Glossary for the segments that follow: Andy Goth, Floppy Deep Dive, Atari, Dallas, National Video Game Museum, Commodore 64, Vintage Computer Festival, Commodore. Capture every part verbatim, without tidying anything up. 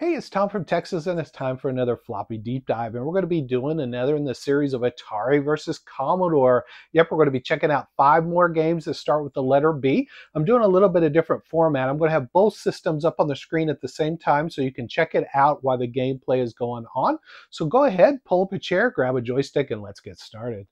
Hey, it's Tom from Texas, and it's time for another Floppy Deep Dive, and we're going to be doing another in the series of Atari versus Commodore. Yep, we're going to be checking out five more games that start with the letter B. I'm doing a little bit of different format. I'm going to have both systems up on the screen at the same time so you can check it out while the gameplay is going on. So go ahead, pull up a chair, grab a joystick, and let's get started.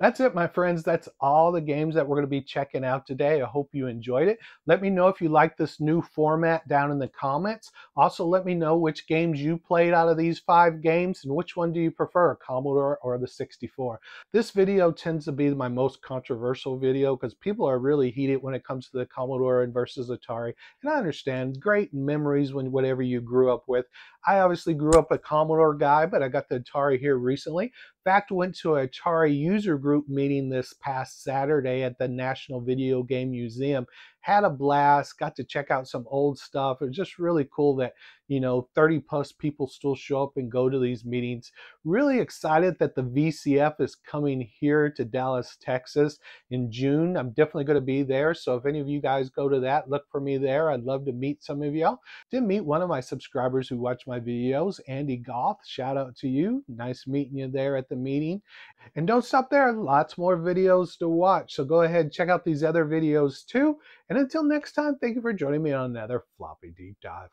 That's it, my friends. That's all the games that we're going to be checking out today. I hope you enjoyed it. Let me know if you like this new format down in the comments. Also, let me know which games you played out of these five games and which one do you prefer, Commodore or the sixty-four. This video tends to be my most controversial video because people are really heated when it comes to the Commodore versus Atari. And I understand, great memories when whatever you grew up with. I obviously grew up a Commodore guy, but I got the Atari here recently. In fact, went to an Atari user group meeting this past Saturday at the National Video Game Museum. Had a blast, got to check out some old stuff. It was just really cool that, you know, thirty plus people still show up and go to these meetings. Really excited that the V C F is coming here to Dallas, Texas in June. I'm definitely going to be there. So if any of you guys go to that, look for me there. I'd love to meet some of y'all. Did meet one of my subscribers who watch my videos, Andy Goth. Shout out to you. Nice meeting you there at the meeting. And don't stop there. Lots more videos to watch. So go ahead and check out these other videos too. And until next time, thank you for joining me on another Floppy Deep Dive.